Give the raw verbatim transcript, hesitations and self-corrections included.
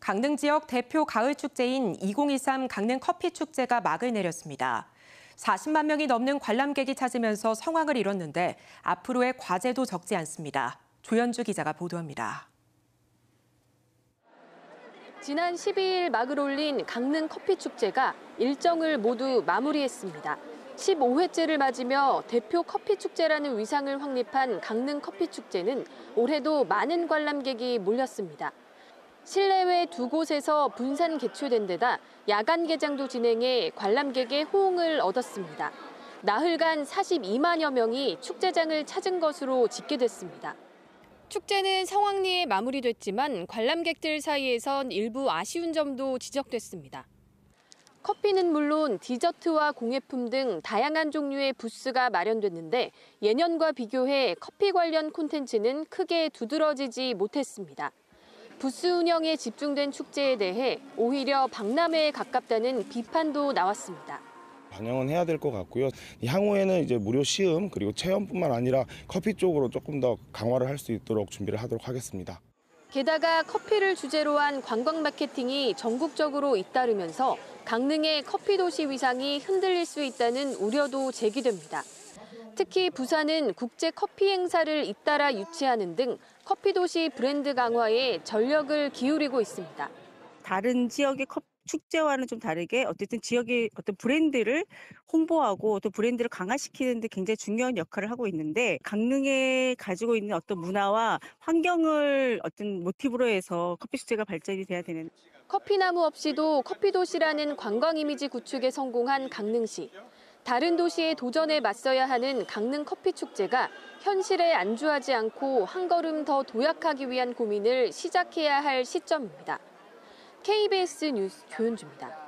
강릉 지역 대표 가을축제인 이천십삼 강릉커피축제가 막을 내렸습니다. 사십만 명이 넘는 관람객이 찾으면서 성황을 이뤘는데 앞으로의 과제도 적지 않습니다. 조연주 기자가 보도합니다. 지난 십이일 막을 올린 강릉커피축제가 일정을 모두 마무리했습니다. 십오회째를 맞으며 대표 커피축제라는 위상을 확립한 강릉커피축제는 올해도 많은 관람객이 몰렸습니다. 실내외 두 곳에서 분산 개최된 데다 야간 개장도 진행해 관람객의 호응을 얻었습니다. 나흘간 사십이만여 명이 축제장을 찾은 것으로 집계됐습니다. 축제는 성황리에 마무리됐지만 관람객들 사이에선 일부 아쉬운 점도 지적됐습니다. 커피는 물론 디저트와 공예품 등 다양한 종류의 부스가 마련됐는데 예년과 비교해 커피 관련 콘텐츠는 크게 두드러지지 못했습니다. 부스 운영에 집중된 축제에 대해 오히려 박람회에 가깝다는 비판도 나왔습니다. 반영은 해야 될 것 같고요. 향후에는 이제 무료 시음 그리고 체험뿐만 아니라 커피 쪽으로 조금 더 강화를 할 수 있도록 준비를 하도록 하겠습니다. 게다가 커피를 주제로 한 관광 마케팅이 전국적으로 잇따르면서 강릉의 커피 도시 위상이 흔들릴 수 있다는 우려도 제기됩니다. 특히 부산은 국제 커피 행사를 잇따라 유치하는 등 커피 도시 브랜드 강화에 전력을 기울이고 있습니다. 다른 지역의 커피 축제와는 좀 다르게 어쨌든 지역의 어떤 브랜드를 홍보하고 또 브랜드를 강화시키는 데 굉장히 중요한 역할을 하고 있는데 강릉에 가지고 있는 어떤 문화와 환경을 어떤 모티브로 해서 커피 축제가 발전이 돼야 되는. 커피나무 없이도 커피도시라는 관광 이미지 구축에 성공한 강릉시. 다른 도시의 도전에 맞서야 하는 강릉 커피 축제가 현실에 안주하지 않고 한 걸음 더 도약하기 위한 고민을 시작해야 할 시점입니다. 케이비에스 뉴스 조연주입니다.